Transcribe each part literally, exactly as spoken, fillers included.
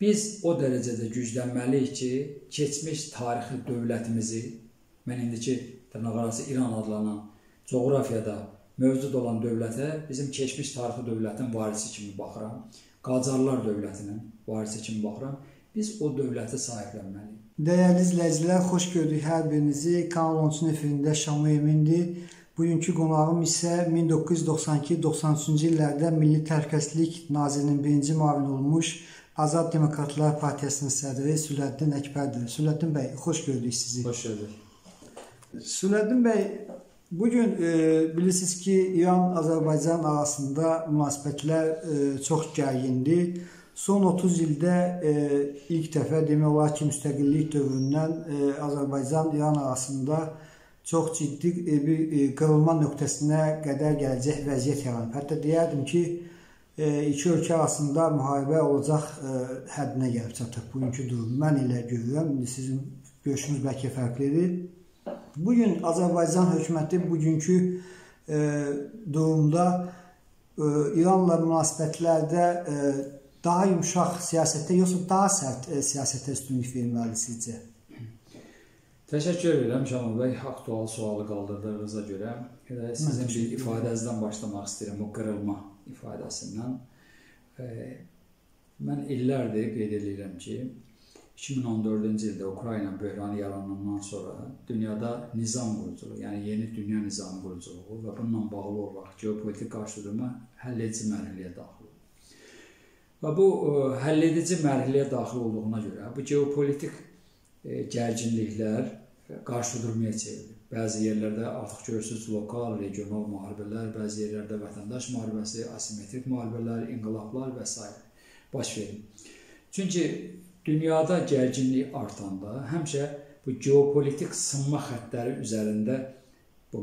Biz o dərəcədə güclənməliyik ki, keçmiş tarixi dövlətimizi, mən indiki tırnaqarası İran adlanan coğrafiyada mövcud olan dövlətə bizim keçmiş tarixi dövlətin varisi kimi baxıram, Qacarlar dövlətinin varisi kimi baxıram, biz o dövləti sahiblənməliyik. Dəyərli izləyicilər, xoş gördük hər birinizi. Kanal on üçün efirində Şamil Emin'dir. Bugünkü qonağım isə min doqquz yüz doxsan iki doxsan üçüncü illərdə Milli Təhlükəsizlik Nazirinin birinci mavini olmuş Azad Demokratlar Partiyasının sədri Sülhəddin Əkbərdir. Sülhəddin bəy, xoş gördük sizi. Xoş gördük. Sülhəddin bəy, bugün e, bilirsiniz ki, İran-Azərbaycan arasında münasibətlər e, çox gərgindir. Son otuz ildə e, ilk dəfə demək olar ki, müstəqillik dövründən e, Azərbaycan-İran arasında çox ciddi e, bir e, qırılma nöqtəsinə qədər gələcək vəziyyət yaranıb. Hətta deyərdim ki, İki ölkə arasında müharibə olacaq həddinə gəlib çatıb bugünkü durum. Mən elə görürəm, sizin görüşünüz bəlkə fərqlidir. Bugün Azərbaycan hökuməti bugünkü durumda İranla münasibətlərdə daha yumşaq siyasətdə, yoxsa daha sərt siyasətə üstünlük verməli sizcə? Təşəkkür edirəm Şamil bəy, aktual sualı qaldırdığınıza görə. Sizin bir ifadənizdən başlamaq istəyirəm, o qırılma ifadəsindən. Mən illərdir qeyd edirəm ki, iki min on dördüncü ildə Ukrayna böhranı yaranandan sonra dünyada nizam quruculuğu, yəni yeni dünya nizamı quruculuğu və bununla bağlı olaraq geopolitik qarşıdurma həll edici mərhələyə daxil olur. Və bu həll edici mərhələyə daxil olduğuna görə bu geopolitik gərginliklər qarşıdurmaya çevrilir. Bəzi yerlərdə artıq görürsünüz lokal, regional müharibələr, bəzi yerlərdə vətəndaş müharibəsi, asimetrik müharibələr, inqilablar və s. baş verir. Çünki dünyada gərginlik artanda həmişə bu geopolitik sınma xəttləri üzərində bu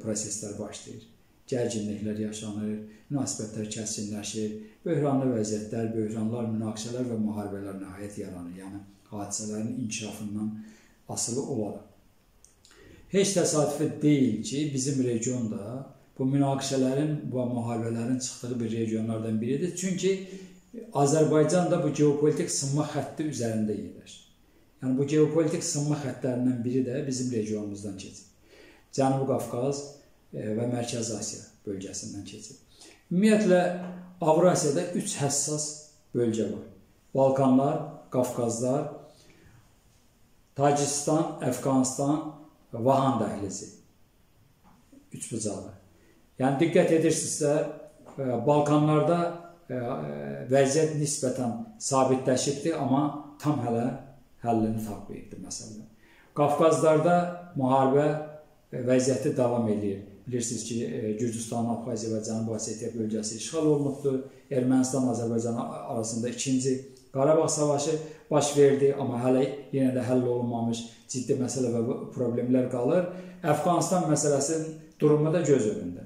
proseslər başlayır. Gərginliklər yaşanır, münasibətlər kəskinləşir, böhranlı vəziyyətlər, böhranlar, münaqişələr və müharibələr nəhayət yaranır. Yəni hadisələrin inkişafından asılı olaraq. Heç təsadüfi deyil ki, bizim regionda bu münaqişələrin və müharibələrin çıxdığı bir regionlardan biridir. Çünki Azərbaycan da bu geopolitik sınma xətti üzərində yerləşir. Yəni bu geopolitik sınma xəttlərindən biri də bizim regionumuzdan keçir. Cənubi Qafqaz və Mərkəz Asiya bölgəsindən keçir. Ümumiyyətlə, Avrasiyada üç həssas bölgə var. Balkanlar, Qafqazlar, Tacikistan, Əfqanistan, Vahan dəhlizi, üç bucağı. Yəni, diqqət edirsinizsə, Balkanlarda vəziyyət nisbətən sabitləşibdir, amma tam hələ həllini tapmayıbdır məsələn. Qafqazlarda müharibə vəziyyəti davam edir. Bilirsiniz ki, Gürcüstanın, Abxaziya və Cənubi Osetiya bölgəsi işğal olunubdur. Ermənistan, Azərbaycan arasında ikinci Qarabağ savaşı baş verdi, amma hələ yenə də həll olunmamış ciddi məsələ və problemlər qalır. Əfqanistan məsələsinin durumu da göz önündə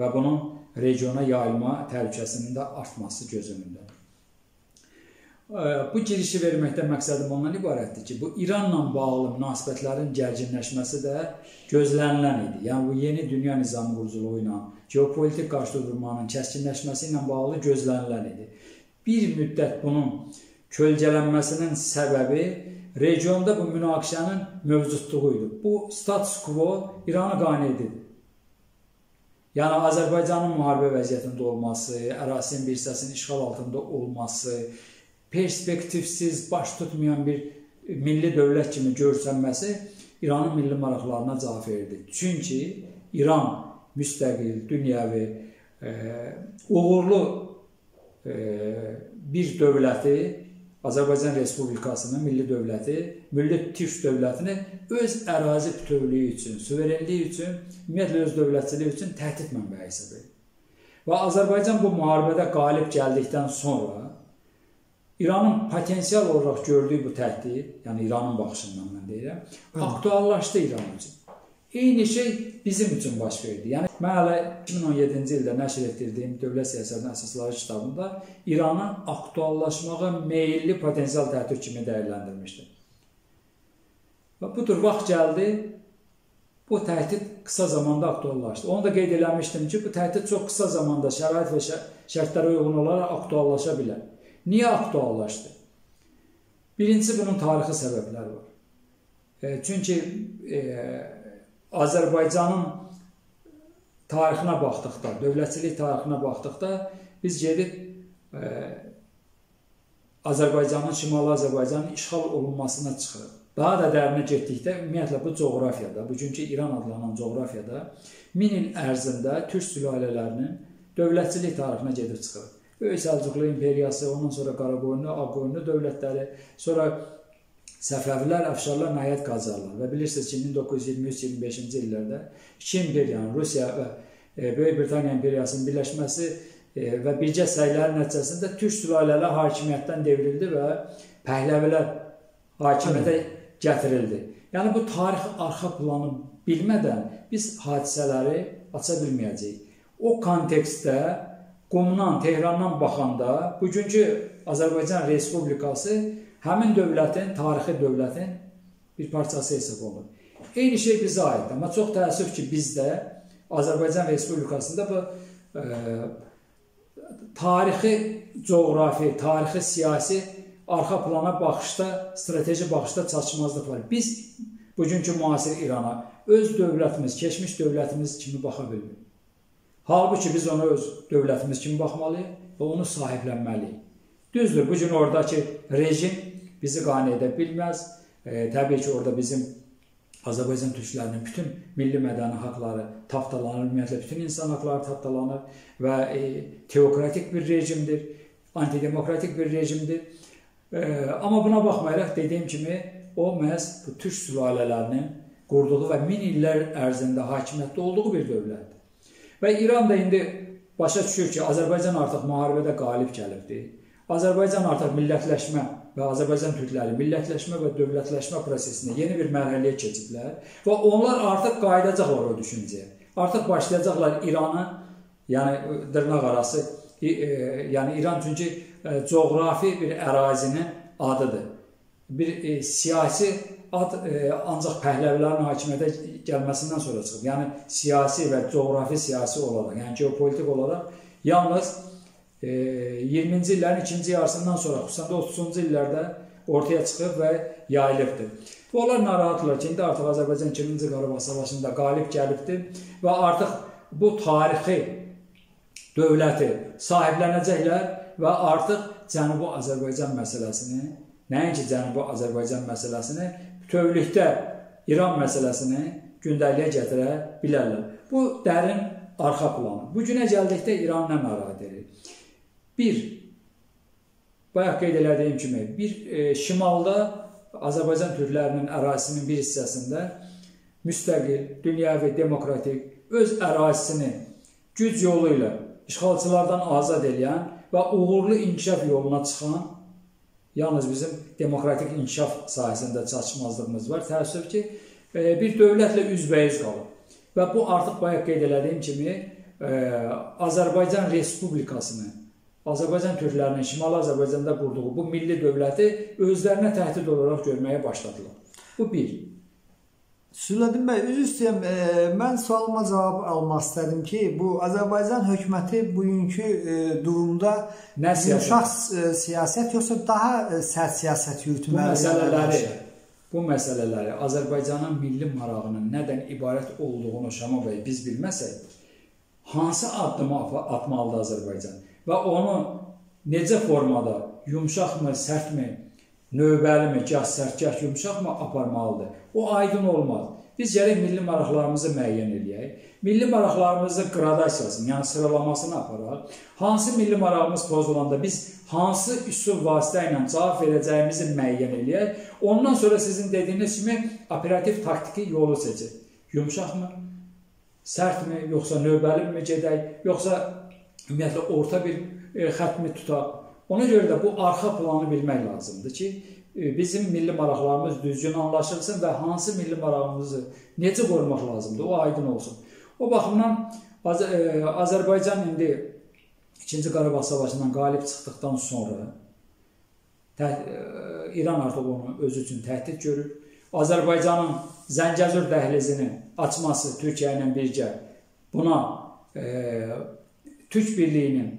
və bunun regiona yayılma təhlükəsinin də artması göz önündədir. Bu girişi verməkdə məqsədim ondan ibarətdir ki, bu İranla bağlı münasibətlərin gərginləşməsi də gözlənilən idi. Yəni bu yeni dünya nizamı quruculuğu ilə, geopolitik qarşıdurmanın kəskinləşməsi ilə bağlı gözlənilən idi. Bir müddət bunun kölgələnməsinin səbəbi regionda bu münaqişənin mövcudluğu idi. Bu status quo İranı qane edir. Yəni Azərbaycanın müharibə vəziyyətində olması, ərazinin bir hissəsinin işğal altında olması, perspektivsiz, baş tutmayan bir milli dövlət kimi görsənməsi İranın milli maraqlarına cavab verirdi. Çünki İran müstəqil, dünyəvi, uğurlu bir dövləti, Azərbaycan Respublikasının milli dövləti, milli türk dövlətini öz ərazi bütövlüyü üçün, suverenliyi üçün, ümumiyyətlə öz dövlətçiliyi üçün təhdid mənbəyi hesab edir. Və Azərbaycan bu müharibədə qalib gəldikdən sonra İranın potensial olaraq gördüyü bu təhdid, yəni İranın baxışından mən deyirəm, aktuallaşdı İran üçün. Eyni şey bizim üçün baş verdi. Yəni, mən hələ iki min on yeddinci ildə nəşr etdirdiyim Dövlət Siyasətinin Əsasları kitabında İranı aktuallaşmağa meyilli potensial təhdid kimi dəyərləndirmişdi. Və budur, vaxt gəldi, bu təhdid qısa zamanda aktuallaşdı. Onu da qeyd eləmişdim ki, bu təhdid çox qısa zamanda şərait və şərtlərə uyğun olaraq aktuallaşa bilər. Niyə aktuallaşdı? Birincisi bunun tarixi səbəbləri var. E, çünki e, Azərbaycanın tarixinə baxdıqda, dövlətçilik tarixinə baxdıqda biz gedib e, Azərbaycanın, Şimali Azərbaycanın işğal olunmasına çıxırıq. Daha da dərinə getdikdə, ümumiyyətlə bu coğrafiyada, bugünkü İran adlanan coğrafiyada min il ərzində türk sülalələrinin dövlətçilik tarixinə gedib çıxır. Böyük Səlcuqlu imperiyası, ondan sonra Qaraqoyunlu, Ağqoyunlu dövlətləri, sonra Səfəvilər, Əfşarlar, nəhayət Qacarlar və bilirsiniz ki, min doqquz yüz iyirmi üç iyirmi beşinci illərdə iki imperiyanın, Rusiya və Böyük Britaniya imperiyasının birləşməsi və birgə səylərin nəticəsində türk sülalələri hakimiyyətdən devrildi və Pəhləvilər hakimiyyətə gətirildi. Yəni bu tarix arxa planı bilmədən biz hadisələri aça bilməyəcəyik. O kontekstdə Qumdan, Tehrandan baxanda bugünkü Azərbaycan Respublikası həmin dövlətin, tarixi dövlətin bir parçası hesab olunur. Eyni şey bizə aiddir, amma çox təəssüf ki, bizdə Azərbaycan Respublikasında bu e, tarixi coğrafi, tarixi siyasi arxa plana baxışda, strateji baxışda çatışmazlıq var. Biz bugünkü müasir İrana öz dövlətimiz, keçmiş dövlətimiz kimi baxa bilmirik. Halbuki biz ona öz dövlətimiz kimi baxmalıyıq və onu sahiblənməliyik. Düzdür, bugün oradakı rejim bizi qane edə bilməz. E, təbii ki, orada bizim Azərbaycan türklərinin bütün milli mədəni haqları tapdalanır, ümumiyyətlə bütün insan haqları tapdalanır və e, teokratik bir rejimdir, antidemokratik bir rejimdir. E, amma buna baxmayaraq, dediyim kimi, o məhz bu türk sülalələrinin qurduğu və min illər ərzində hakimiyyətdə olduğu bir dövlətdir. Və İran da indi başa düşür ki, Azərbaycan artıq müharibədə qalib gəlibdir. Azərbaycan artıq millətləşmə və Azərbaycan türkləri millətləşmə və dövlətləşmə prosesində yeni bir mərhələyə keçiblər və onlar artıq qayıdacaqlar o düşüncəyə. Artıq başlayacaqlar İranı, yəni dırnaq arası, yəni İran çünki coğrafi bir ərazinin adıdır. Bir e, siyasi ad e, ancaq Pəhləvilərin hakimiyyətə gəlməsindən sonra çıxıb. Yəni siyasi və coğrafi siyasi olaraq, yəni geopolitik olaraq yalnız e, iyirminci illərin ikinci yarısından sonra, xüsusən otuzuncu illərdə ortaya çıxıb və yayılıbdır. Bu onlar narahatdırlar ki, indi artıq Azərbaycan ikinci Qarabağ savaşında qalib gəlibdir və artıq bu tarixi dövləti sahiblənəcəklər və artıq Cənubi Azərbaycan məsələsini nəinki Cənubi Azərbaycan məsələsini, bütövlükdə İran məsələsini gündəliyə gətirə bilərlər. Bu dərin arxa planı. Bugünə gəldikdə İran nə narahat edir? Bir, bayaq qeyd elədiyim kimi, bir e, şimalda Azərbaycan türklərinin ərazisinin bir hissəsində müstəqil, dünyəvi, demokratik, öz ərazisini güc yolu ilə işğalçılardan azad edən və uğurlu inkişaf yoluna çıxan yalnız bizim demokratik inkişaf sahəsində çatışmazlığımız var. Təəssüf ki, bir dövlətlə üzbəyiz qalır. Və bu artıq bayaq qeyd elədiyim kimi Azərbaycan Respublikasını, Azərbaycan türklərinin Şimali Azərbaycanda qurduğu bu milli dövləti özlərinə təhdid olaraq görməyə başladılar. Bu bir. Süleyman bəy, üzr istəyirəm, e, mən sualıma cavab almaq istədim ki, bu Azərbaycan hökuməti bugünkü e, durumda nə yumşaq e, siyasət yoxsa daha e, sərt siyasət yürütməli? Bu məsələləri, bu məsələləri Azərbaycanın milli marağının nədən ibarət olduğunu Şama bəy biz bilməsək, hansı addımı atmalıdır Azərbaycan və onu necə formada, yumşaqmı, sərtmi, növbəlimi, gah sərtgah yumuşaqma aparmalıdır. O aydın olmaz. Biz gələk milli maraqlarımızı müəyyən eləyək. Milli maraqlarımızın qradasiyasını, yəni sıralamasını aparaq. Hansı milli marağımız pozulanda biz hansı üsul vasitə ilə cavab verəcəyimizi müəyyən eləyək. Ondan sonra sizin dediyiniz kimi operativ taktiki yolu seçək. Yumuşaqmı, sərtmi, yoxsa növbəlimi gedək, yoxsa ümumiyyətlə orta bir xətmi tutaq. Ona görə də bu arxa planı bilmək lazımdır ki, bizim milli maraqlarımız düzgün anlaşılsın və hansı milli marağımızı necə qorumaq lazımdır, o aydın olsun. O baxımdan Azərbaycan indi ikinci Qarabağ savaşından qalib çıxdıqdan sonra İran artıq onu özü üçün təhdid görür. Azərbaycanın Zəngəzur dəhlizini açması Türkiyə ilə birgə buna e, Türk birliyinin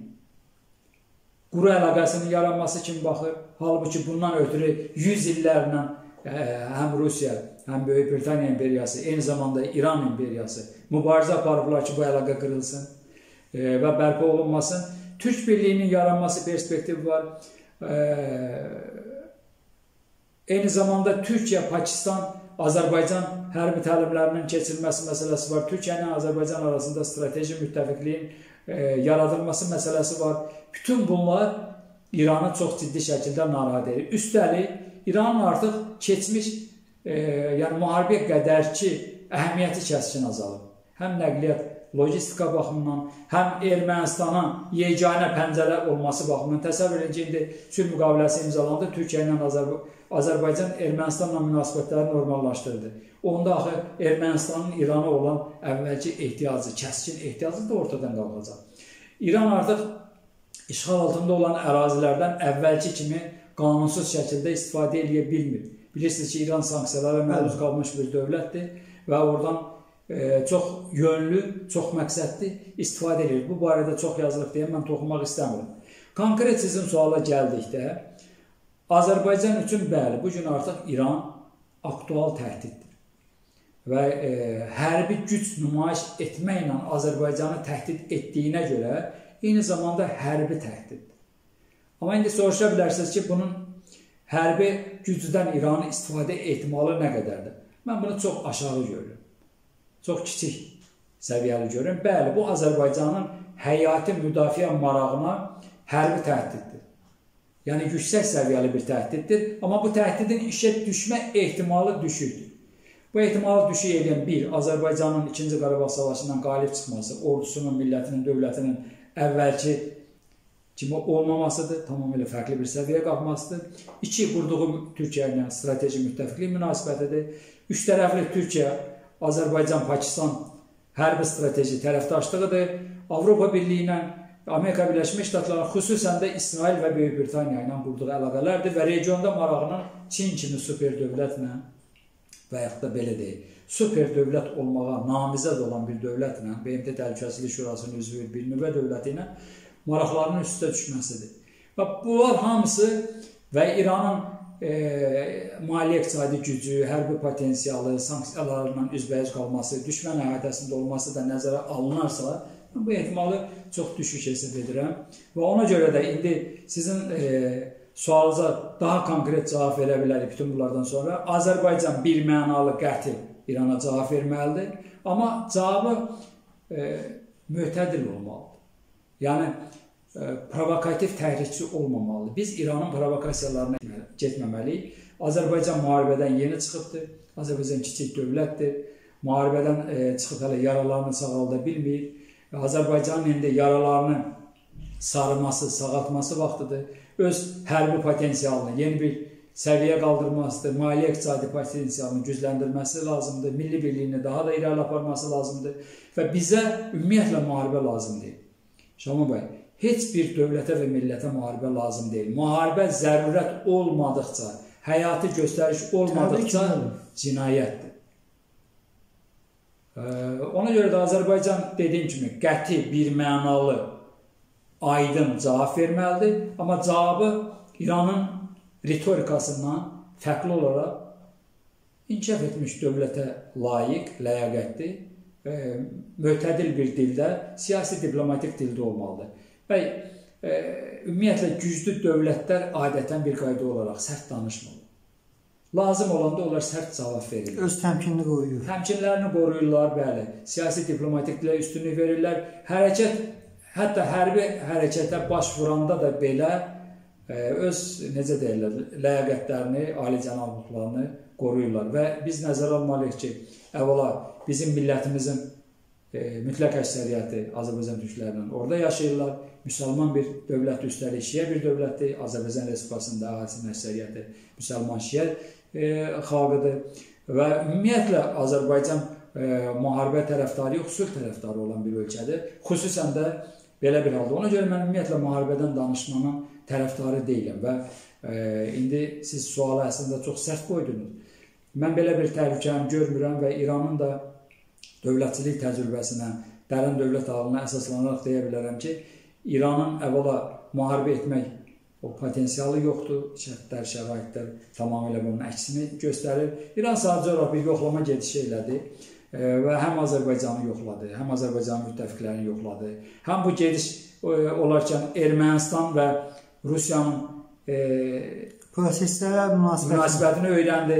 quru əlaqəsinin yaranması kimi baxır. Halbuki bundan ötürü yüz illərlə həm Rusiya, həm Böyük Britaniya imperiyası, eyni zamanda İran imperiyası mübarizə aparıblar ki, bu əlaqə qırılsın və bərpa olunmasın. Türk birliyinin yaranması perspektifi var. Eyni zamanda Türkiyə, Pakistan, Azərbaycan hərbi təlimlərinin keçirilməsi məsələsi var. Türkiyə ilə Azərbaycan arasında strateji müttəfiqliyin yaradılması məsələsi var. Bütün bunlar İranı çox ciddi şəkildə narahat edir. Üstəlik, İranın artıq keçmiş, yəni müharibəyə qədərki əhəmiyyəti kəskin azalıb. Həm nəqliyyat, logistika baxımından, həm Ermənistana yeganə pəncərə olması baxımından. Təsəvvür edin ki, indi sülh müqaviləsi imzalandı, Türkiyə ilə Azərbaycan Ermənistanla münasibətləri normallaşdırdı. Onda axı Ermənistanın İrana olan əvvəlki ehtiyacı, kəskin ehtiyacı da ortadan qalacaq. İran artıq işğal altında olan ərazilərdən əvvəlki kimi qanunsuz şəkildə istifadə edə bilmir. Bilirsiniz ki, İran sanksiyalara məruz qalmış bir dövlətdir və oradan çox yönlü, çox məqsədli istifadə edir. Bu barədə çox yazılıb deyə mən toxunmaq istəmirəm. Konkret sizin suala gəldikdə, Azərbaycan üçün bəli, bugün artıq İran aktual təhdiddir və hərbi güc nümayiş etməklə Azərbaycanı təhdid etdiyinə görə eyni zamanda hərbi təhdiddir. Amma indi soruşa bilərsiniz ki, bunun hərbi gücdən İranın istifadə ehtimalı nə qədərdir? Mən bunu çox aşağı görürüm. Çox kiçik səviyyəli görürəm. Bəli, bu Azərbaycanın həyati müdafiə marağına hərbi təhdiddir. Yəni, yüksək səviyyəli bir təhdiddir. Amma bu təhdidin işə düşmə ehtimalı düşürdür. Bu ehtimalı düşük edən bir, Azərbaycanın ikinci Qarabağ savaşından qalib çıxması, ordusunun, millətinin, dövlətinin əvvəlki kimi olmamasıdır, tamamilə fərqli bir səviyyəyə qalxmasıdır. İki, qurduğu Türkiyə ilə strateji müttəfiqlik münasibətidir. Üç tərəfli Türkiyə, Azərbaycan, Pakistan hərbi strateji tərəfdaşlığıdır. Avropa Birliyi ilə Amerika Birləşmiş Ştatları, xüsusən də İsrail və Böyük Britaniya ilə qurduğu əlaqələrdir və regionda marağına Çin kimi super dövlətlə və yaxud da belə deyil, super dövlət olmağa namizəd olan bir dövlətlə, B M T Təhlükəsizlik Şurasının üzvü bir nüvə dövləti ilə maraqlarının üstə düşməsidir. Və bunlar hamısı və İranın maliyyə-iqtisadi gücü, hərbi potensialı, sanksiyalarla üzbəyiz qalması, düşmən əhatəsində olması da nəzərə alınarsa, bu ehtimalı çox düşük hesab edirəm. Və ona görə də indi sizin sualınıza daha konkret cavab verə bilərik bütün bunlardan sonra. Azərbaycan bir mənalı qəti İrana cavab verməlidir, amma cavabı mötədil olmalıdır. Yəni, provokativ təhrikçi olmamalıdır. Biz İranın provokasiyalarına getməməliyik. Azərbaycan müharibədən yeni çıxıbdır. Azərbaycan kiçik dövlətdir. Müharibədən çıxıb hələ yaralarını sağalda bilməyir. Azərbaycanın indi yaralarını sarması, sağaltması vaxtıdır. Öz hərbi potensialını yeni bir səviyyə qaldırmasıdır. Maliyyə-iqtisadi potensialını gücləndirməsi lazımdır. Milli birliyini daha da irəli aparması lazımdır. Və bizə ümumiyyətlə müharibə lazımdır. Şaban bəy, heç bir dövlətə və millətə müharibə lazım deyil. Müharibə zərurət olmadıqca, həyati göstəriş olmadıqca cinayətdir. Ona görə də Azərbaycan dediyim kimi qəti, bir mənalı, aydın cavab verməlidir. Amma cavabı İranın ritorikasından fərqli olaraq inkişaf etmiş dövlətə layiq, ləyaqətdir. Mötədil bir dildə, siyasi diplomatik dildə olmalıdır. Və ümumiyyətlə, güclü dövlətlər adətən bir qayda olaraq sərt danışmırlar. Lazım olanda onlar sərt cavab verirlər. Öz təmkinini qoruyur. Təmkinlərini qoruyurlar, bəli. Siyasi diplomatik dilə üstünlük verirlər. Hərəkət, hətta hərbi hərəkətə baş vuranda da belə öz, necə deyirlər, ləyaqətlərini, alicənablıqlarını qoruyurlar. Və biz nəzərə almalıyıq ki, əvvəla bizim millətimizin mütləq əksəriyyəti Azərbaycan türklərinin orada yaşayırlar. Müsəlman bir dövlətdir, üstəlik şiə bir dövlətdir. Azərbaycan Respublikasında əhalinin əksəriyyəti müsəlman şiə xalqıdır. Və ümumiyyətlə, Azərbaycan müharibə tərəfdarı yox, sülh tərəfdarı olan bir ölkədir. Xüsusən də belə bir halda. Ona görə mən ümumiyyətlə müharibədən danışmanın tərəfdarı deyiləm. Və indi siz sualı əslində çox sərt qoydunuz. Mən belə bir təhlükəm görmürəm və İranın da dövlətçilik təcrübəsinə, dərin dövlət ağılına əsaslanaraq deyə bilərəm ki, İranın əvvəla müharibə etmək o potensialı yoxdur, şərtlər, şəraitlər tamamilə bunun əksini göstərir. İran sadəcə olaraq bir yoxlama gedişi elədi və həm Azərbaycanı yoxladı, həm Azərbaycan müttəfiqlərini yoxladı. Həm bu gediş olarkən Ermənistan və Rusiyanın proseslərə münasibətini öyrəndi.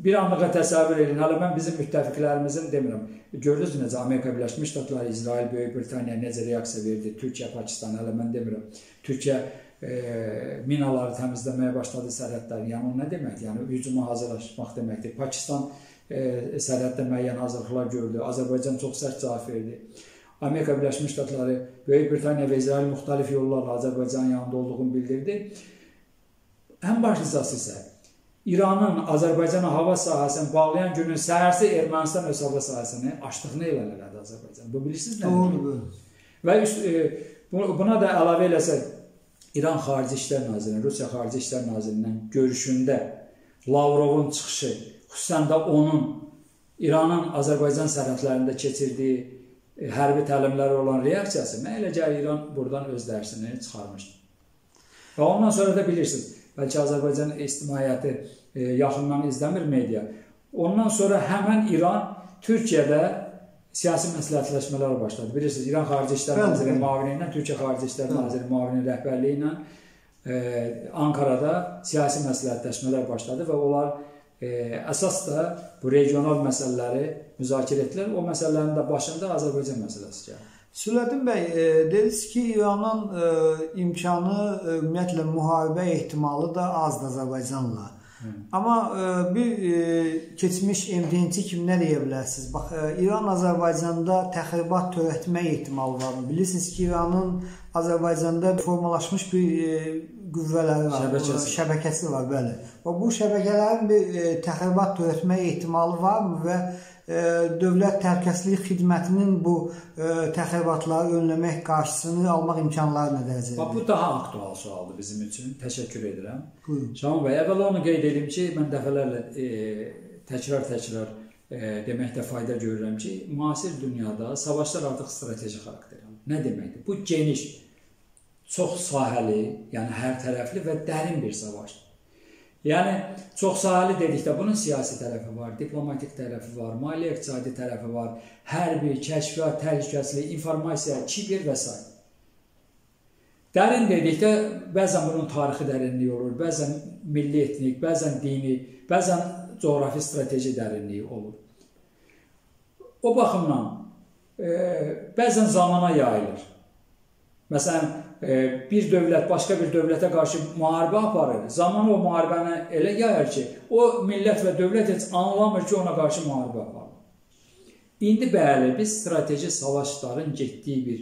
Bir anlığa təsəvvür edin, hələ mən bizim müttəfiqlərimizin demirəm, gördünüz necə Amerika Birləşmiş Ştatları, İsrail, Böyük Britaniya necə reaksiya verdi, Türkiyə, Pakistan, hələ mən demirəm, Türkiyə minaları təmizləməyə başladı sərhədlərin, yəni o nə deməkdir, yəni hücuma hazırlaşmaq deməkdir. Pakistan sərhəddə müəyyən hazırlıqlar gördü, Azərbaycan çox sərt cavab verdi. Amerika Birləşmiş Ştatları, Böyük Britaniya və İsrail müxtəlif yollarla Azərbaycan yanında olduğunu bildirdi. Ən başlıcası isə İranın Azərbaycana hava sahəsini bağlayan günün səhərsi Ermənistan öz hava sahəsini açdığını elan elədi Azərbaycan. Bu bilirsiniz nədir? Və buna da əlavə eləsək, İran Xarici İşlər Nazirinin, Rusiya Xarici İşlər Nazirinin görüşündə Lavrovun çıxışı, xüsusən də onun İranın Azərbaycan sərhədlərində keçirdiyi hərbi təlimləri olan reaksiyası, mən elə gəlir İran buradan öz dərsini çıxarmışdı. Və ondan sonra da bilirsiniz, bəlkə Azərbaycan ictimaiyyəti yaxından izləmir media. Ondan sonra həmən İran Türkiyədə siyasi məsləhətləşmələr başladı. Bilirsiniz, İran Xarici İşlər Naziri müavini ilə, Türkiyə Xarici İşlər Naziri müavini rəhbərliyi ilə Ankarada siyasi məsləhətləşmələr başladı və onlar əsas da bu regional məsələləri müzakirə etdilər. O məsələlərin də başında Azərbaycan məsələsi gəldi. Süleyman bəy, dediniz ki, İranın imkanı, ümumiyyətlə, müharibə ehtimalı da azdır Azərbaycanla. Amma bir keçmiş M D N-ci kimi nə deyə bilərsiniz? Bax, İran Azərbaycanda təxribat törətmək ehtimalı var. Bilirsiniz ki, İranın Azərbaycanda formalaşmış bir qüvvələri var, şəbəkəsi var, bəli. Bu şəbəkələrin bir təxribat törətmək ehtimalı varmı və Dövlət Təhlükəsizlik Xidmətinin bu təxribatları önləmək qarşısını almaq imkanları nə dərəcədir? Bu daha aktual sualdır bizim üçün. Təşəkkür edirəm. Şaban bəy, əvvəl onu qeyd edim ki, mən dəfələrlə təkrar-təkrar deməkdə fayda görürəm ki, müasir dünyada savaşlar artıq strateji xarakter alır. Nə deməkdir? Bu geniş, çox sahəli, yəni hər tərəfli və dərin bir savaşdır. Yəni, çoxsahəli dedikdə bunun siyasi tərəfi var, diplomatik tərəfi var, maliyyə-iqtisadi tərəfi var, hərbi, kəşfiyyat, təhlükəsizlik, informasiya, kiber və s. Dərin dedikdə bəzən bunun tarixi dərinliyi olur, bəzən milli etnik, bəzən dini, bəzən coğrafi strateji dərinliyi olur. O baxımdan bəzən zamana yayılır. Məsələn, bir dövlət başqa bir dövlətə qarşı müharibə aparır. Zaman o müharibəni elə yayar ki, o millət və dövlət heç anlamır ki, ona qarşı müharibə aparır. İndi bəli, biz strateji savaşların getdiyi bir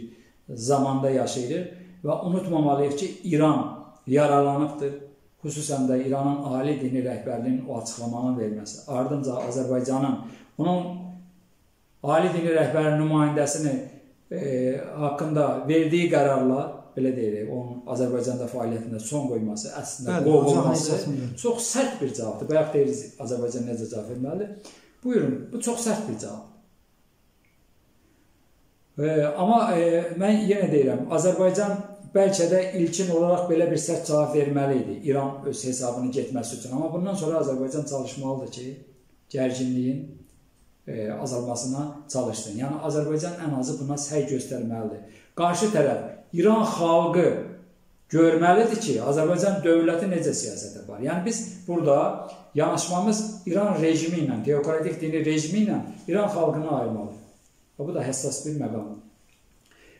zamanda yaşayırıq və unutmamalıyıq ki, İran yaralanıbdır. Xüsusən də İranın Ali Dini Rəhbərliyinin o açıqlamanı verməsi. Ardınca Azərbaycanın, onun Ali Dini Rəhbərinin nümayəndəsini haqqında verdiyi qərarlar, belə deyirik, onun Azərbaycanda fəaliyyətində son qoyması, əslində qovulması çox sərt bir cavabdır. Bayaq deyirik, Azərbaycan necə cavab verməlidir? Buyurun, bu çox sərt bir cavabdır. Amma mən yenə deyirəm, Azərbaycan bəlkə də ilkin olaraq belə bir sərt cavab verməli idi İran öz hesabını getməsi üçün. Amma bundan sonra Azərbaycan çalışmalıdır ki, gərginliyin azalmasına çalışsın. Yəni, Azərbaycan ən azı buna səy göstərməlidir. Qarşı tərəf İran xalqı görməlidir ki, Azərbaycan dövləti necə siyasətə var. Yəni, biz burada yanaşmamız İran rejimi ilə, teokratik dini rejimi ilə İran xalqını ayırmalıyıq. Bu da həssas bir məqamdır.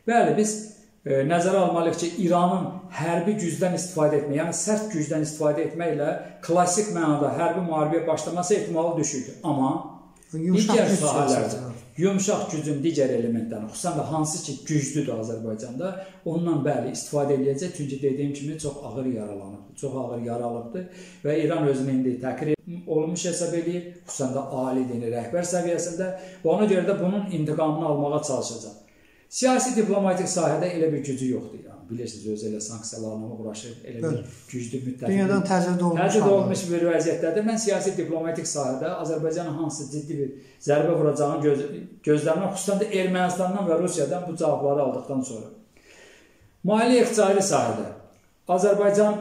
Bəli, biz nəzərə almalıyıq ki, İranın hərbi gücdən istifadə etmək, yəni sərt gücdən istifadə etməklə klasik mənada hərbi müharibəyə başlaması ehtimalı düşürdür. Amma digər sahələrdir. Yumşaq gücün digər elementlərini, xüsusən də hansı ki güclüdür Azərbaycanda, ondan bəli istifadə edəcək. Çünki dediyim kimi çox ağır yaralanıbdır, çox ağır yaralıbdır və İran özünü indi təqrir olunmuş hesab edir, xüsusən də ali dini rəhbər səviyyəsində və ona görə də bunun intiqamını almağa çalışacaq. Siyasi diplomatik sahədə elə bir gücü yoxdur İran. Bilirsiniz, öz elə sanksiyalarla uğraşır, elə bir güclü müddətdir. Dünyadan təcrid olunmuş bir vəziyyətdədir. Mən siyasi diplomatik sahədə Azərbaycanın hansı ciddi bir zərbə vuracağını gözləməm, xüsusən də Ermənistandan və Rusiyadan bu cavabları aldıqdan sonra. Maliyyə-iqtisadi sahədə Azərbaycan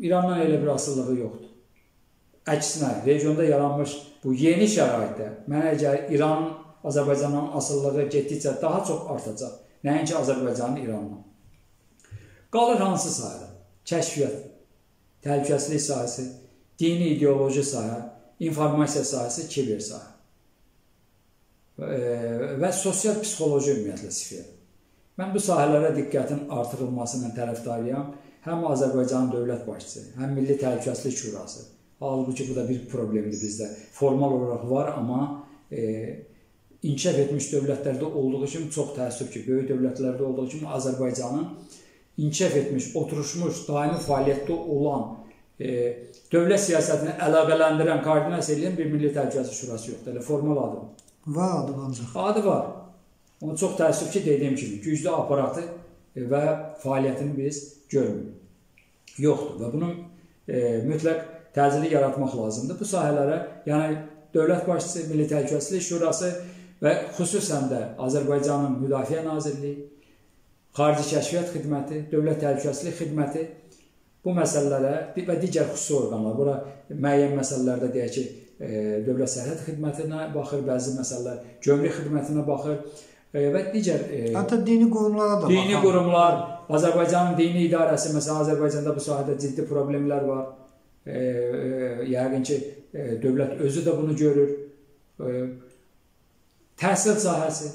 İrandan elə bir asılılığı yoxdur. Əksinə, regionda yaranmış bu yeni şəraitdə mənə gəlir İran, Azərbaycanın asılılığı getdikcə daha çox artacaq. Nəinki Azərbaycanın İrandan. Qalır hansı sahədə? Kəşfiyyat, təhlükəsizlik sahəsi, dini ideoloji sahə, informasiya sahəsi, kiber sahə və sosial psixoloji ümumiyyətlə sifiyyə. Mən bu sahələrə diqqətin artırılmasının tərəfdarıyam. Həm Azərbaycan dövlət başçısı, həm Milli Təhlükəsizlik Şurası. Halbuki bu da bir problemdir bizdə. Formal olaraq var, amma inkişaf etmiş dövlətlərdə olduğu kimi çox təəssüf ki, böyük dövlətlərdə olduğu kimi Azərbaycanın inkişaf etmiş, oturuşmuş, daimi fəaliyyətdə olan dövlət siyasətini əlaqələndirən, koordinasiya edən bir Milli Təhlükəsizlik Şurası yoxdur. Formal adı var. Var adı ancaq. Adı var. Onu çox təəssüf ki, dediyim kimi, güclü aparatı və fəaliyyətini biz görmürük. Yoxdur və bunun mütləq təcili yaratmaq lazımdır. Bu sahələrə, yəni Dövlət Başçısı, Milli Təhlükəsizlik Şurası və xüsusən də Azərbaycanın Müdafiə Nazirliyi, Xarici Kəşfiyyat Xidməti, Dövlət Təhlükəsizlik Xidməti bu məsələlərə və digər xüsusi orqanlar, bura müəyyən məsələlərdə deyək ki, Dövlət Sərhəd Xidmətinə baxır, bəzi məsələlər Gömrük Xidmətinə baxır, və digər dini qurumlar, Azərbaycanın dini idarəsi, məsələn, Azərbaycanda bu sahədə ciddi problemlər var. Yəqin ki, dövlət özü də bunu görür. Təhsil sahəsi,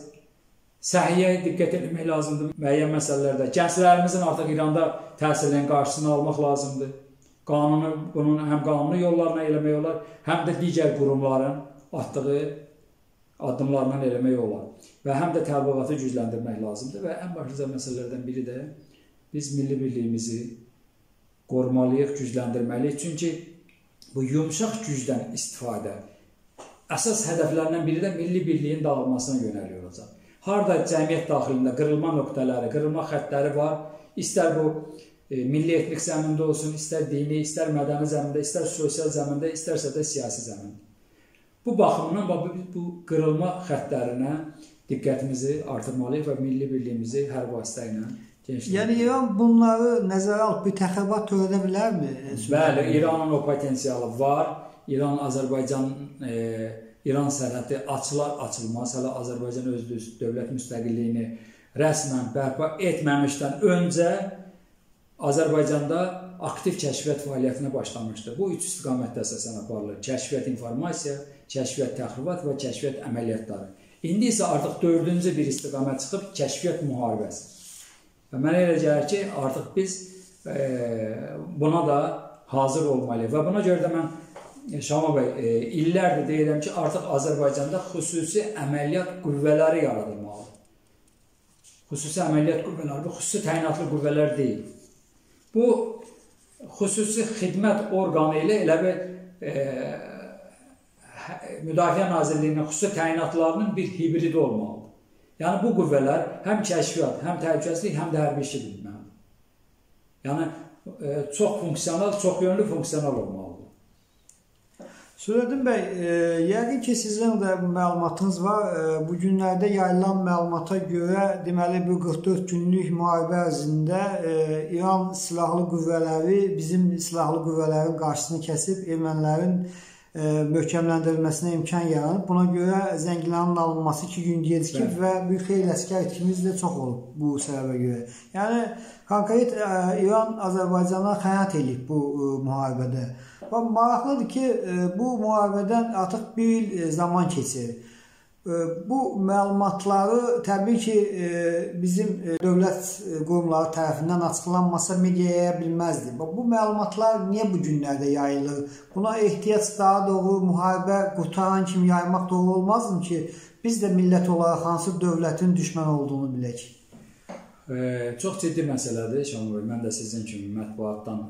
səhiyyəyə diqqət etmək lazımdır müəyyən məsələlərdə. Gənclərimizin artıq İranda təhsilinin qarşısını almaq lazımdır. Bunun həm qanunu yollarına eləmək olar, həm də digər qurumların atdığı addımlarla eləmək olar və həm də təbliğatı gücləndirmək lazımdır və ən başlıca məsələlərdən biri də biz milli birliyimizi qorumalıyıq, gücləndirməliyik. Çünki bu yumşaq gücdən istifadə əsas hədəflərindən biri də milli birliyin dağılmasına yönəliyor olacaq. Harada cəmiyyət daxilində qırılma nöqtələri, qırılma xəttləri var, istər bu milli etnik zəmində olsun, istər dini, istər mədəni zəmində, istər sosial zəmində, istərsə də siyasi zəmində. Bu baxımdan bu qırılma xəttlərinə diqqətimizi artırmalıyıq və milli birliyimizi hər vasitə ilə genişləndirməliyik. Yəni İran bunları nəzərə alıb bir təxəbbürat törədə bilərmi? Bəli, İranın o potensialı var. İran, Azərbaycan, İran sərhədi açılar-açılmaz. Hələ Azərbaycan öz dövlət müstəqilliyini rəsmən bərpa etməmişdən öncə Azərbaycanda aktiv kəşfiyyat fəaliyyətinə başlamışdır. Bu üç istiqamətdə əsasən aparılır. Kəşfiyyat informasiya, kəşfiyyat təxribat və kəşfiyyat əməliyyatları. İndi isə artıq dördüncü bir istiqamət çıxıb kəşfiyyat müharibəsi. Və mənə elə gəlir ki, artıq biz buna da hazır olmalıyıq. Və buna görə də mən Şama bəy illərdir deyirəm ki, artıq Azərbaycanda xüsusi əməliyyat qüvvələri yaradılmalıdır. Xüsusi əməliyyat qüvvələri, bu xüsusi təyinatlı qüvvələr deyil. Bu xüsusi xidmət orqanı ilə elə bir Müdafiə Nazirliyinin xüsusi təyinatlarının bir hibridi olmalıdır. Yəni, bu qüvvələr həm kəşfiyyat, həm təhlükəsizlik, həm də hərbi işi bilməlidir. Yəni, çox funksional, çox yönlü funksional olmalıdır. Sürəddin bəy, yəqin ki, sizin də məlumatınız var. Bu günlərdə yayılan məlumata görə, deməli, bu qırx dörd günlük müharibə ərzində İran silahlı qüvvələri bizim silahlı qüvvələrin qarşısını kəsib ermənilərin möhkəmləndirilməsinə imkan yaranıb. Buna görə Zəngilanın alınması iki gün gecikib və bir xeyli əskər itkimiz də çox olub bu səbəbə görə. Yəni, konkret İran Azərbaycana xəyanət edib bu müharibədə. Maraqlıdır ki, bu müharibədən artıq bir il zaman keçir. Bu məlumatları təbii ki, bizim dövlət qurumları tərəfindən açıqlanmasa mediaya bilməzdi. Bu məlumatlar niyə bu günlərdə yayılır? Buna ehtiyac daha doğru, müharibə qurtaran kimi yaymaq doğru olmazmı ki, biz də millət olaraq hansı dövlətin düşmən olduğunu bilək? Çox ciddi məsələdir, Şanlı bəy. Mən də sizin kimi mətbuatdan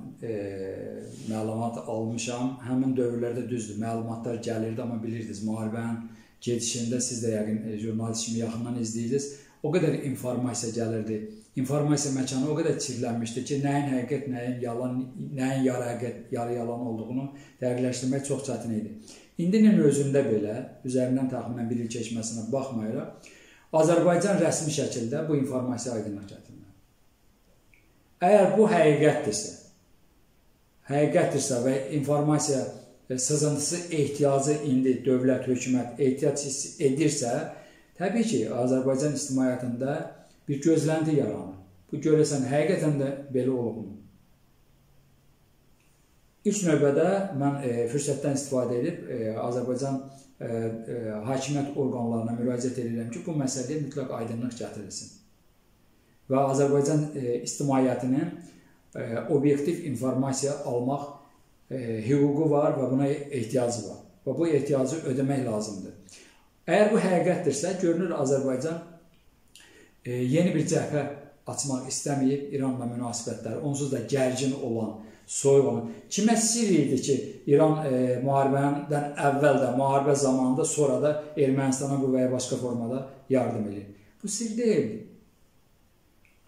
məlumat almışam. Həmin dövrlərdə düzdür, məlumatlar gəlirdi, amma bilirdiniz, müharibənin gedişində siz də yəqin jurnalist kimi yaxından izləyirdiniz. O qədər informasiya gəlirdi, informasiya məkanı o qədər çirklənmişdi ki, nəyin həqiqət, nəyin yalan, nəyin yarı yalan olduğunu dəqiqləşdirmək çox çətin idi. İndinin özündə belə, üzərindən təxminən bir il keçməsinə baxmayaraq, Azərbaycan rəsmi şəkildə bu informasiya aydınlıq gətirməlidir. Eğer bu həqiqətdirsə, həqiqətdirsə və informasiya sızıntısı ehtiyacı indi dövlət, hökumət ehtiyac edirsə, təbii ki, Azərbaycan ictimaiyyətində bir gözlənti yaranır. Bu görəsən, həqiqətən də belə olubmu? İlk növbədə mən fürsətdən istifadə edib Azərbaycan hakimiyyət orqanlarına müraciət edirəm ki, bu məsələyə mütləq aydınlıq gətirilsin və Azərbaycan ictimaiyyətinin obyektiv informasiya almaq hüququ var və buna ehtiyacı var və bu ehtiyacı ödəmək lazımdır. Əgər bu həqiqətdirsə, görünür Azərbaycan yeni bir cəhbə açmaq istəməyib İranla münasibətləri, onsuz da gərgin olan, soyuq. Kimə sir idi ki, İran müharibədən əvvəl də, müharibə zamanında, sonra da Ermənistana bu və ya başqa formada yardım edir. Bu sir deyildi.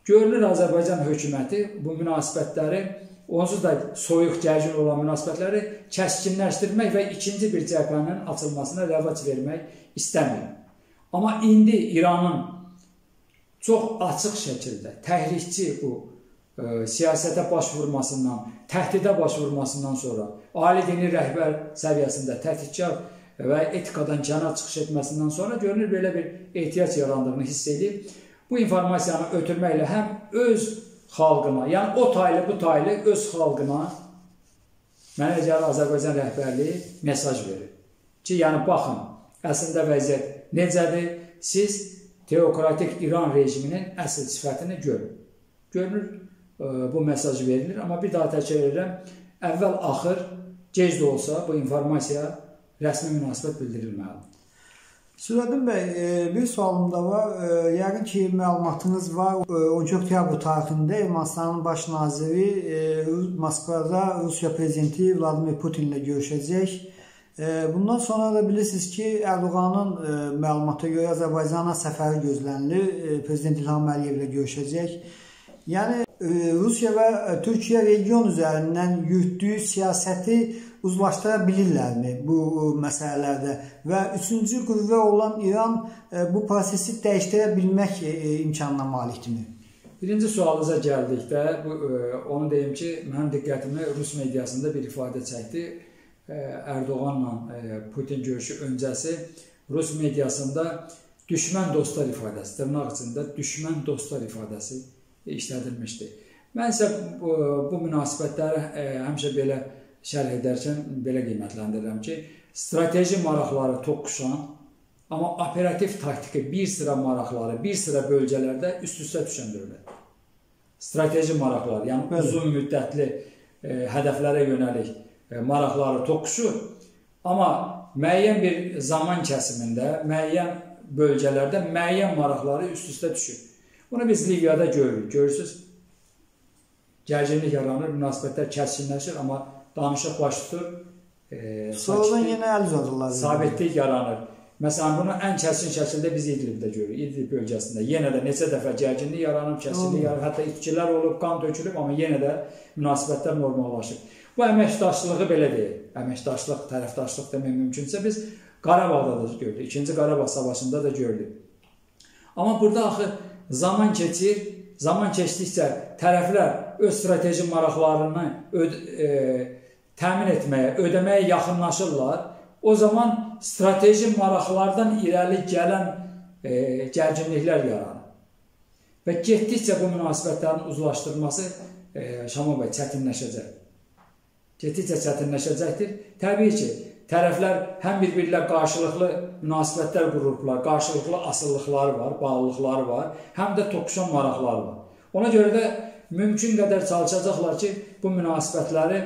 Görünür Azərbaycan hökuməti bu münasibətləri, onsuz da soyuq, gərgin olan münasibətləri kəskinləşdirmək və ikinci bir cəbhənin açılmasına rəvac vermək istəmir. Amma indi İranın çox açıq şəkildə təhrikçi bu siyasətə başvurmasından, təhdidə başvurmasından sonra, ali dini rəhbər səviyyəsində təhdidkar və etikadan kənar çıxış etməsindən sonra görünür belə bir ehtiyac yarandığını hiss edib. Bu informasiyanı ötürməklə həm öz xalqına, yəni o taylı, bu taylı öz xalqına mənə gəlir Azərbaycan rəhbərliyi mesaj verir ki, yəni baxın, əslində vəziyyət necədir, siz teokratik İran rejiminin əsl sifətini görün. Görünür, bu mesaj verilir. Amma bir daha təkrar edirəm, əvvəl, axır, gec də olsa bu informasiya rəsmi münasibət bildirilməlidir. Sürəddin bəy, bir sualım da var. Yəqin ki, məlumatınız var. on iki oktyabr tarixində Ermənistanın baş naziri Moskvada Rusiya prezidenti Vladimir Putinlə görüşəcək. Bundan sonra da bilirsiniz ki, Erdoğanın məlumata görə Azərbaycana səfəri gözlənilir. Prezident İlham Əliyevlə görüşəcək. Yəni, Rusiya və Türkiyə region üzərindən yürütdüyü siyasəti uzlaşdıra bilirlərmi bu məsələlərdə? Və üçüncü qüvvə olan İran bu prosesi dəyişdirə bilmək imkanına malikdirmi? Birinci sualınıza gəldikdə, onu deyim ki, mənim diqqətimi Rus mediasında bir ifadə çəkdi. Erdoğanla Putin görüşü öncəsi Rus mediasında düşmən dostlar ifadəsi, dırnaq içində düşmən dostlar ifadəsi işlədilmişdir. Mən isə bu münasibətləri həmişə belə şərh edərkən belə qiymətləndirirəm ki, strateji maraqları toqquşan, amma operativ taktiki bir sıra maraqları, bir sıra bölgələrdə üst-üstə düşən dövlətdir. Strateji maraqlar, yəni uzun müddətli hədəflərə yönəlik maraqları toqquşur, amma müəyyən bir zaman kəsimində, müəyyən bölgələrdə müəyyən maraqları üst-üstə düşür. Bunu biz Liviyada görürük, görürsünüz, gərginlik yaranır, münasibətlər kəskinləşir, amma danışıq baş tutur, sabitlik yaranır. Məsələn, bunu ən kəskin şəkildə biz İdlibdə görürük, İdlib bölgəsində. Yenə də neçə dəfə gərginlik yaranıb, kəskinlik yaranıb, hətta itkilər olub, qan tökülüb, amma yenə də münasibətlər normallaşır. Bu əməkdaşlığı belə deyil, əməkdaşlıq, tərəfdaşlıq demək mümkünsə biz Qarabağda da gördük, ikinci Qarabağ savaşında da gördük. Amma burada axı zaman keçir, zaman keçdikcə tərəflər öz strateji maraqlarını təmin etməyə, ödəməyə yaxınlaşırlar. O zaman strateji maraqlardan irəli gələn gərginliklər yaranır. Və getdikcə bu münasibətlərin uzlaşdırılması Şaman bəy çətinləşəcək. Getdikcə çətinləşəcəkdir. Təbii ki, tərəflər həm bir-birlə qarşılıqlı münasibətlər qururlar, qarşılıqlı asıllıqları var, bağlılıqları var, həm də toqquşan maraqları var. Ona görə də mümkün qədər çalışacaqlar ki, bu münasibətləri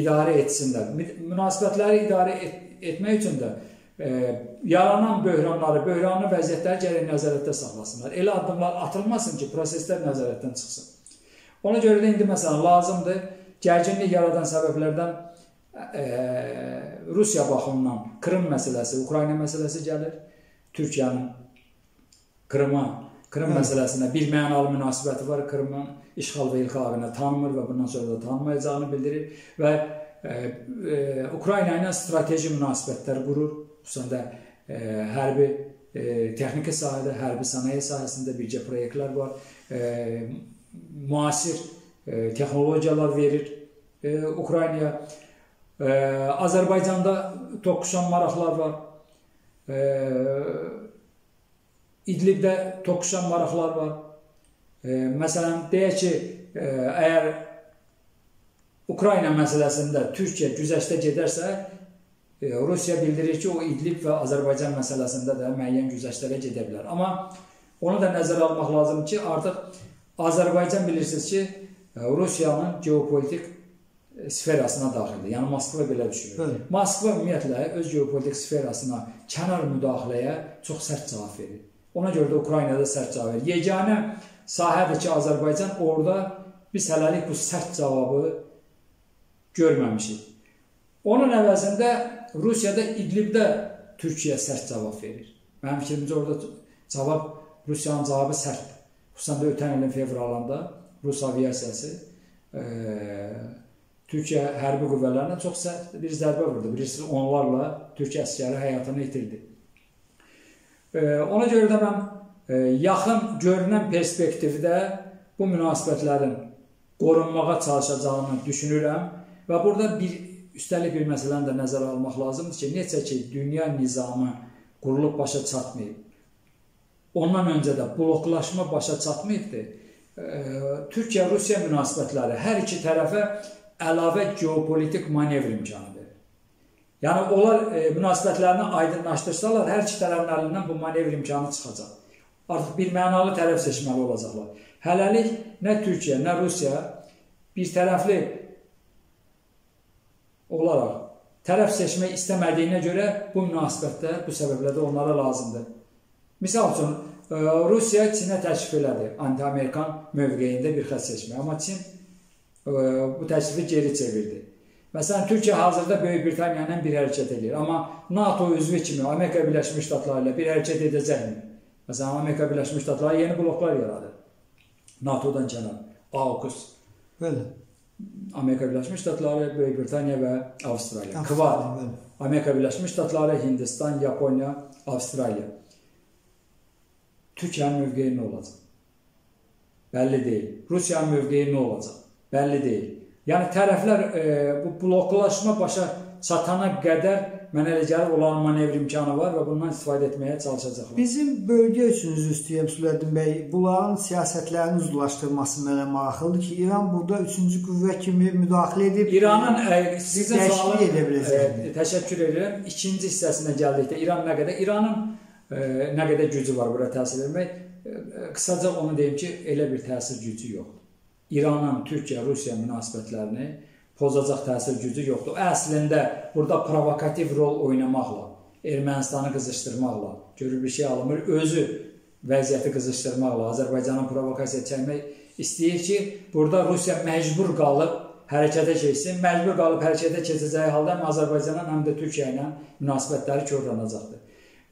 idarə etsinlər. Münasibətləri idarə etmək üçün də yaranan böhranları, böhranlı vəziyyətləri gərək nəzarətdə saxlasınlar. Elə addımlar atılmasın ki, proseslər nəzarətdən çıxsın. Ona görə də indi məsələn lazımdır, gərginlik yaradan səbəblərdən Rusiya baxımından Krım məsələsi, Ukrayna məsələsi gəlir. Türkiyənin Krım məsələsinə bir mənalı münasibəti var. Krımın işğal və ilqabını tanımır və bundan sonra da tanımayacağını bildirir. Və Ukrayna ilə strateji münasibətlər qurur. Xüsusən də hərbi texniki sahədə, hərbi sənaye sahəsində bircə proyektlər var. Müasir e, texnologiyalar verir e, Ukraynaya. E, Azərbaycanda toqquşan maraqlar var. E, İdlibdə toqquşan maraqlar var. E, məsələn, deyək ki, e, əgər Ukrayna məsələsində Türkiyə güzəştə gedərsə, e, Rusiya bildirir ki, o İdlib və Azərbaycan məsələsində də müəyyən güzəştlərə gedə bilər. Amma onu da nəzərə almaq lazım ki, artıq Azərbaycan bilirsiniz ki, Rusiyanın geopolitik sferasına daxildir. Yəni Moskva belə düşünür. Moskva ümumiyyətlə öz geopolitik sferasına, kənar müdaxiləyə çox sərt cavab verir. Ona görə də Ukraynada sərt cavab verir. Yeganə sahədir ki, Azərbaycan orada biz hələlik bu sərt cavabı görməmişik. Onun əvəzində Rusiyada İdlibdə Türkiyə sərt cavab verir. Mənim fikrimcə orada cavab, Rusiyanın cavabı sərtdir. Xüsusən də ötən ilin fevralında Rus aviasiyası e, Türkiyə hərbi qüvvələrinə çox sərt bir zərbə vurdu. Bilirsiniz, onlarla Türkiyə əsgəri həyatını itirdi. E, ona görə də mən e, yaxın görünən perspektivdə bu münasibətlərin qorunmağa çalışacağını düşünürəm və burada bir, üstəlik bir məsələni də nəzərə almaq lazımdır ki, necə ki, dünya nizamı qurulub başa çatmayıb. Ondan öncə də bloklaşma başa çatmayıbdı. Türkiyə-Rusiya münasibətləri hər iki tərəfə əlavə geopolitik manevr imkanı verir. Yəni, onlar münasibətlərini aydınlaşdırsalar, hər iki tərəfin əlindən bu manevr imkanı çıxacaq. Artıq bir mənalı tərəf seçməli olacaqlar. Hələlik nə Türkiyə, nə Rusiya bir tərəfli olaraq tərəf seçmək istəmədiyinə görə bu münasibətlər, bu səbəblərdə onlara lazımdır. Misal üçün, Rusiya Çinə təklif elədi anti-amerikan mövqeyində bir xətt seçmək, amma Çin bu təklifi geri çevirdi. Məsələn, Türkiyə hazırda Böyük Britaniya ilə bir hərəkət edir, amma NATO üzvü kimi Amerika Birləşmiş Ştatları ilə bir hərəkət edəcəkmi? Məsələn, Amerika Birləşmiş Ştatları yeni bloklar yaradır. NATO'dan kənar, AUKUS, Amerika Birləşmiş Ştatları, Böyük Britaniya və Avstraliya. Kvad, Amerika Birləşmiş Ştatları, Hindistan, Yaponiya, Avstraliya. Türkiyənin mövqeyi nə olacaq? Bəlli deyil. Rusiyanın mövqeyi nə olacaq? Bəlli deyil. Yəni, tərəflər e, bu bloklaşma başa çatana qədər mənə elə gəlir olan manevr imkanı var və bundan istifadə etməyə çalışacaqlar. Bizim bölgə üçünüz üstəyəm, Süleyman bəy, bunların siyasətlərini uzlaşdırması mənə maraqlıdır ki, İran burada üçüncü qüvvə kimi müdaxilə edib, İranın e, sizin sualını edə biləcəkdir. E, təşəkkür edirəm. İkinci hissəsinə gəldikdə İran nə qədər? İranın Ee, nə qədər gücü var bura təsir etmək? Ee, qısaca onu deyim ki, elə bir təsir gücü yoxdur. İranın, Türkiyə, Rusiya münasibətlərini pozacaq təsir gücü yoxdur. Əslində burada provokativ rol oynamaqla, Ermənistanı qızışdırmaqla, görür bir şey alınmır, özü vəziyyəti qızışdırmaqla, Azərbaycanın provokasiya çəkmək istəyir ki, burada Rusiya məcbur qalıb hərəkətə keçsin, məcbur qalıb hərəkətə keçəcəyi halda həm Azərbaycanla, həm də Türkiyə ilə münasibətləri körlənəcəkdir.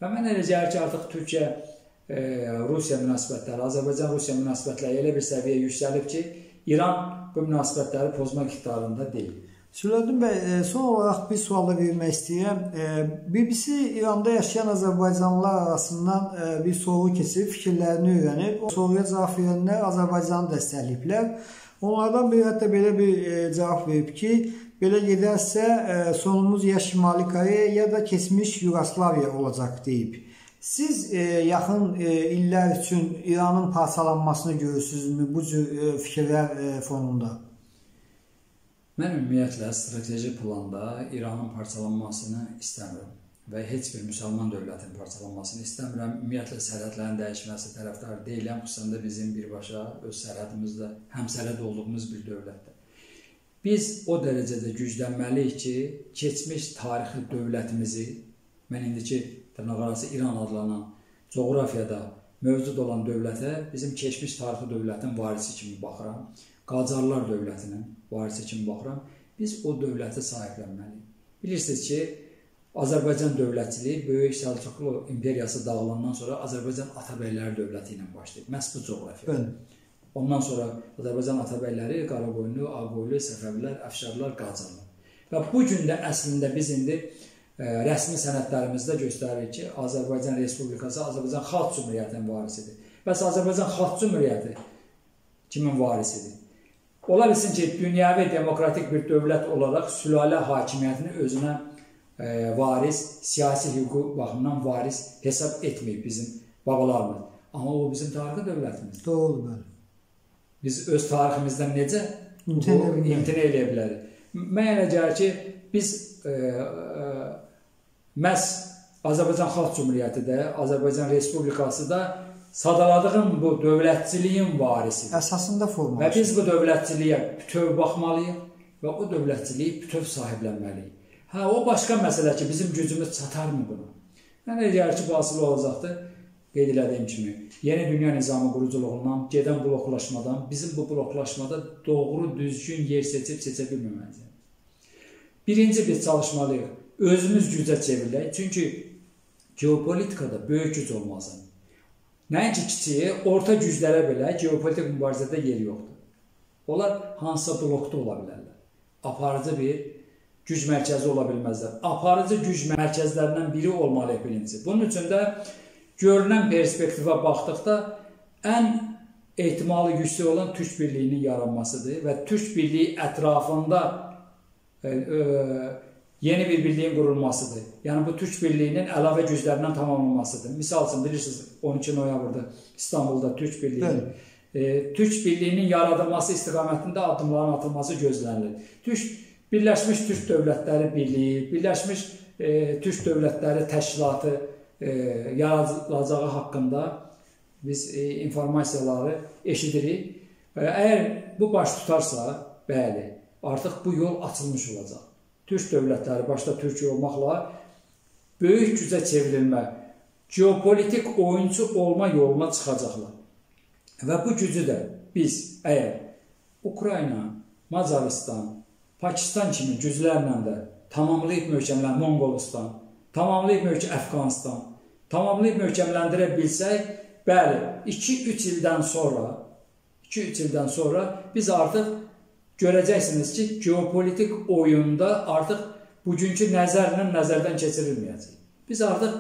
Və mən elə gəlir ki, artıq Türkiyə-Rusiya münasibətləri, Azərbaycan-Rusiya münasibətləri elə bir səviyyə yüksəlib ki, İran bu münasibətləri pozmaq iqtidarında deyil. Süleyman bəy, son olaraq bir sualla vermək istəyirəm. B B C İranda yaşayan Azərbaycanlılar arasından bir soru keçirib, fikirlərini öyrənib. O soruya cavab verənlər Azərbaycanı dəstəkləyiblər. Onlardan biri hətta belə bir cavab verib ki, belə gedərsə, sonumuz ya Şimali Koreya ya da keçmiş Yugoslaviya olacaq deyib. Siz yaxın illər üçün İranın parçalanmasını görürsünüzmü bu cür fikirlər fonunda? Mən ümumiyyətlə strateji planda İranın parçalanmasını istəmirəm və heç bir müsəlman dövlətinin parçalanmasını istəmirəm. Ümumiyyətlə sərhədlərin dəyişməsi tərəfdarı deyiləm, xüsusən də bizim birbaşa öz sərhədimizdə, həmsərhəd olduğumuz bir dövlətdir. Biz o dərəcədə güclənməliyik ki, keçmiş tarixi dövlətimizi, mən indiki dırnaqarası İran adlanan coğrafiyada mövcud olan dövlətə bizim keçmiş tarixi dövlətin varisi kimi baxıram, Qacarlar dövlətinin varisi kimi baxıram, biz o dövləti sahiblənməliyik. Bilirsiniz ki, Azərbaycan dövlətçiliyi Böyük Səlcuqlu imperiyası dağılandan sonra Azərbaycan Atabəylər dövləti ilə başlayıb, məhz bu coğrafiyada. Ondan sonra Azərbaycan Atabəyləri, Qaraqoyunlu, Ağqoyunlu, Səfəvilər, Əfşarlar, Qacarlar. Və bu gün də əslində biz indi e, rəsmi sənədlərimizdə göstəririk ki, Azərbaycan Respublikası Azərbaycan Xalq Cümhuriyyətinin varisidir. Bəs Azərbaycan Xalq Cümhuriyyəti kimin varisidir? Olabilsince dünya ve demokratik bir dövlət olarak sülale hakimiyyətini özünə e, varis, siyasi hüquq baxımından varis hesab etməyib bizim babalarımız. Ama o bizim tarixi dövlətimiz. Doğru, bəli. Biz öz tariximizdən necə imtina eləyə bilərik? Mənə gəlir ki, biz e, e, məhz Azərbaycan Xalq Cümhuriyyəti də, Azərbaycan Respublikası da sadaladığım bu dövlətçiliyin varisidir. Əsasında formalaşır. Və biz bu dövlətçiliyə bütöv baxmalıyıq və o dövlətçiliyi bütöv sahiblənməliyik. Hə, o başqa məsələ ki, bizim gücümüz çatarmı buna? Mənə gəlir ki, bu asılı olacaqdır. Qeyd elədiyim kimi, yeni dünya nizamı quruculuğundan, gedən bloklaşmadan, bizim bu bloklaşmada doğru düzgün yer seçib seçə bilməməliyik. Birinci biz çalışmalıyıq, özümüz gücə çevirək. Çünki geopolitikada böyük güc olmazdır. Nəinki kiçiyi, orta güclərə belə geopolitik mübarizədə yeri yoxdur. Onlar hansısa blokda ola bilərlər. Aparıcı bir güc mərkəzi ola bilməzlər. Aparıcı güc mərkəzlərindən biri olmalıyıq birinci. Bunun üçün də görünən perspektivə baxdıqda ən ehtimalı güclü olan Türk birliyinin yaranmasıdır və Türk birliyi ətrafında e, e, yeni bir birliyin qurulmasıdır. Yəni bu Türk birliyinin əlavə güclərindən tamamlanmasıdır. Misal üçün bilirsiniz on iki noyabrda İstanbulda Türk birliyinin e, Türk birliyinin yaradılması istiqamətində addımların atılması gözlənilir. Türk Birləşmiş Türk Dövlətləri Birliyi, Birləşmiş e, Türk Dövlətləri Təşkilatı E, yaradılacağı haqqında biz e, informasiyaları eşidirik. E, əgər bu baş tutarsa, bəli, artıq bu yol açılmış olacaq. Türk dövlətləri, başda Türkiyə olmaqla, böyük gücə çevrilmə, geopolitik oyuncu olma yoluna çıxacaqlar. Və bu gücü də biz, əgər Ukrayna, Macaristan, Pakistan kimi güclərlə də tamamlayıb möhkəmləndirə, Mongolistan, tamamlayıb möhkəmləndirə, Əfqanistan, tamamlayıb möhkəmləndirə bilsək, bəli, iki üç ildən sonra iki üç ildən sonra biz artıq görəcəksiniz ki, geopolitik oyunda artıq bugünkü nəzərlə nəzərdən keçirilməyəcək. Biz artıq,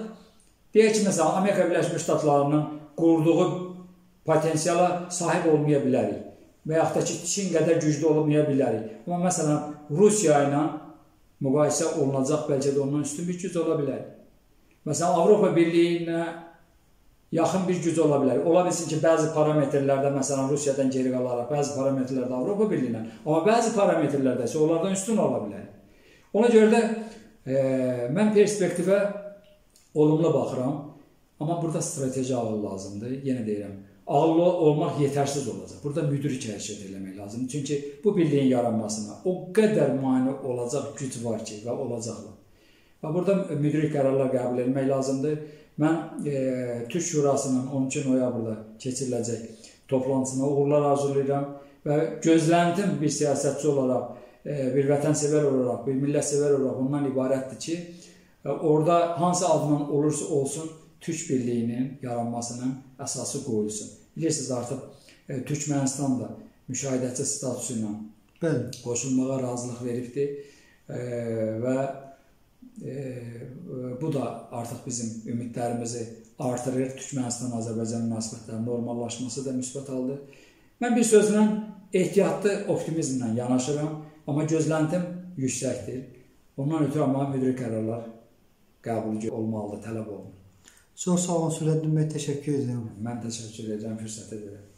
deyək ki, məsələn, Amerika Birləşmiş Ştatlarının qurduğu potensiala sahib olmaya bilərik və yaxud da ki, Çin qədər güclü olmaya bilərik. Amma məsələn, Rusiya ilə müqayisə olunacaq, bəlkə də ondan üstün bir güc ola bilər. Məsələn, Avropa Birliyinə yaxın bir güc ola bilər. Ola bilsin ki, bəzi parametrlərdə, məsələn, Rusiyadan geri qalaraq, bəzi parametrlərdə Avropa Birliyinə, amma bəzi parametrlərdə isə onlardan üstün ola bilər. Ona görə də e, mən perspektivə olumlu baxıram, amma burada strateji ağıl lazımdır. Yenə deyirəm, ağıllı olmaq yetərsiz olacaq. Burada müdrik hərəkət eləmək lazımdır. Çünki bu birliyin yaranmasına o qədər mane olacaq güc var ki, və olacaqlar. Və burada müdrik qərarlar qəbul etmək lazımdır. Mən e, Türk Şurasının on iki noyabrda keçiriləcək toplantısına uğurlar arzulayıram və gözləntim bir siyasətçi olaraq, e, bir vətənsevər olaraq, bir millətsevər olaraq ondan ibarətdir ki, e, orada hansı adından olursa olsun Türk birliyinin yaranmasının əsası qoyulsun. Bilirsiniz artıq e, Türkmənistan da müşahidəçi statusu ilə qoşulmağa razılıq veribdir e, və Ee, bu da artıq bizim ümidlərimizi artırır. Türkmənistan-Azərbaycan münasibətlərinin normallaşması da müsbət aldı. Mən bir sözlə ehtiyatlı optimizmlə yanaşıram, amma gözləntim yüksəkdir. Ondan ötürü amma müdrik qərarlar qəbul olmalıdır, tələb olunur. Çox sağ olun Sürəddin bəy, təşəkkür edirəm. Mən təşəkkür edirəm, fürsət edirəm.